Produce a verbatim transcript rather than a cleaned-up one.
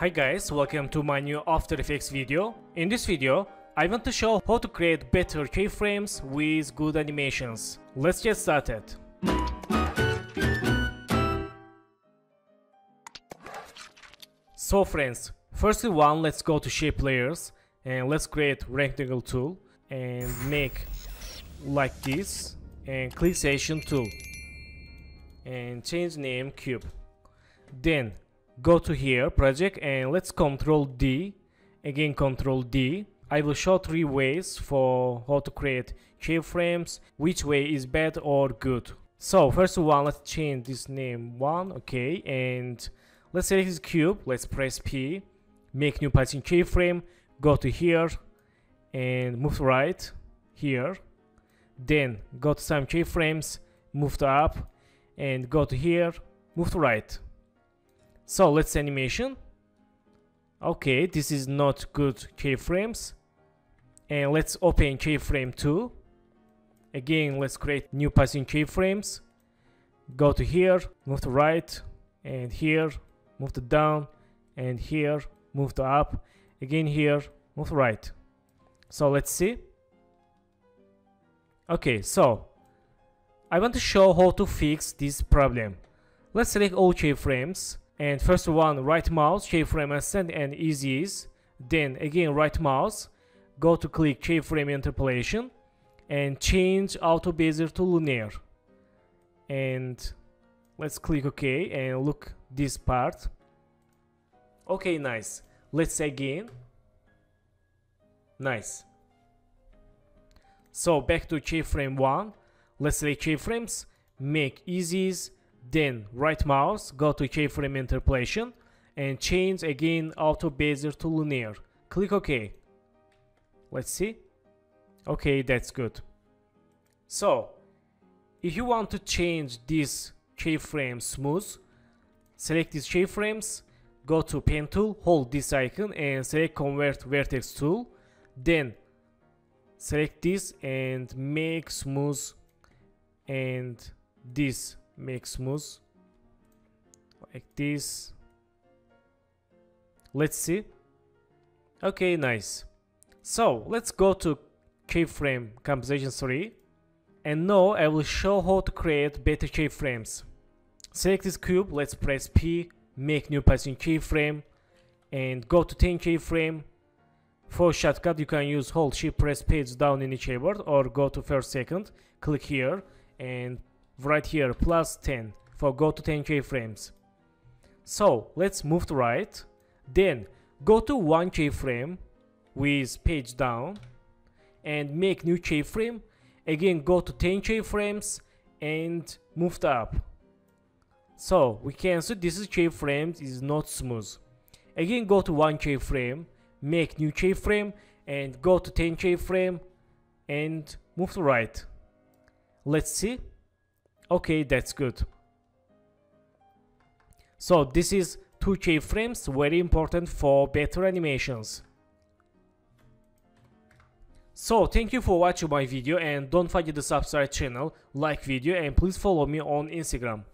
Hi guys, welcome to my new After Effects video. In this video, I want to show how to create better keyframes with good animations. Let's get started. So friends, firstly one, let's go to shape layers and let's create rectangle tool and make like this and click selection tool and change name cube. Then go to here, project, and let's control D, again control D. I will show three ways for how to create keyframes, which way is bad or good. So first one, let's change this name one, okay, and let's select this cube, let's press P, make new position keyframe, go to here, and move right, here, then go to some keyframes, move to up, and go to here, move to right. So let's animation. Okay, this is not good keyframes. And let's open keyframe two. Again, let's create new position keyframes. Go to here, move to right, and here, move to down, and here, move to up. Again here, move to right. So let's see. Okay, so I want to show how to fix this problem. Let's select all keyframes. And first one, right mouse, keyframe ascend and ease ease. Then again right mouse, go to click keyframe interpolation and change auto bezier to linear. And let's click OK and look this part. Okay, nice. Let's again. Nice. So back to keyframe one. Let's select keyframes, make ease ease. Then right mouse, go to keyframe interpolation and change again auto bezier to linear. Click OK. Let's see. Okay, that's good. So, if you want to change this keyframe smooth, select these keyframes, go to pen tool, hold this icon and select convert vertex tool. Then select this and make smooth and this. Make smooth like this. Let's see. Okay, nice. So let's go to keyframe composition three, and now I will show how to create better keyframes. Select this cube, let's press P, make new position keyframe and go to ten keyframe. For shortcut you can use hold shift press page down in the keyboard or go to first second, click here and right here plus ten for go to ten keyframes. So let's move to right, then go to one keyframe with page down and make new keyframe. Again go to ten keyframes and move to up. So we can see this is keyframes is not smooth. Again go to one keyframe, make new keyframe and go to ten keyframe and move to right. Let's see. Okay, that's good. So this is two keyframes, very important for better animations. So thank you for watching my video and don't forget to subscribe channel, like video and please follow me on Instagram.